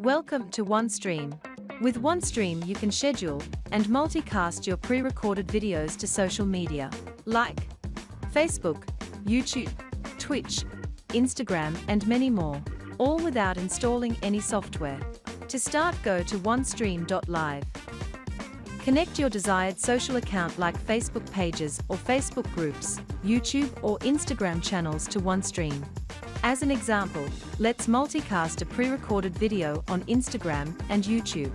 Welcome to OneStream. With OneStream you can schedule and multicast your pre-recorded videos to social media like Facebook, YouTube, Twitch, Instagram and many more, all without installing any software. To start, go to OneStream.live. Connect your desired social account like Facebook pages or Facebook groups, YouTube or Instagram channels to OneStream. As an example, let's multicast a pre-recorded video on Instagram and YouTube.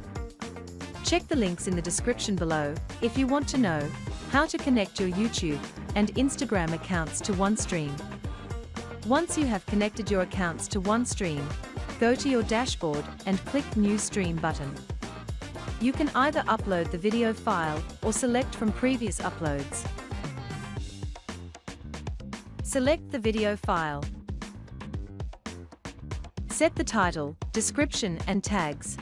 Check the links in the description below if you want to know how to connect your YouTube and Instagram accounts to OneStream. Once you have connected your accounts to OneStream, go to your dashboard and click New Stream button. You can either upload the video file or select from previous uploads. Select the video file. Set the title, description and tags.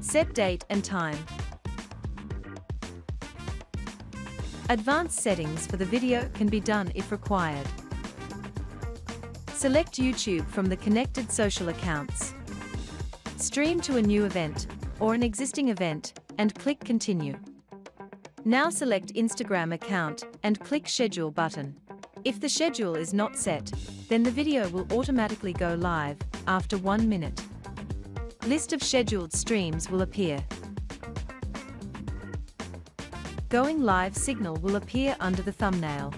Set date and time. Advanced settings for the video can be done if required. Select YouTube from the connected social accounts. Stream to a new event or an existing event and click Continue. Now select Instagram account and click Schedule button. If the schedule is not set, then the video will automatically go live after 1 minute. List of scheduled streams will appear. Going live signal will appear under the thumbnail.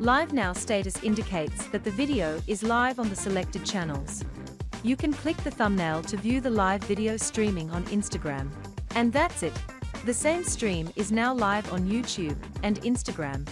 Live now status indicates that the video is live on the selected channels. You can click the thumbnail to view the live video streaming on Instagram. And that's it. The same stream is now live on YouTube and Instagram.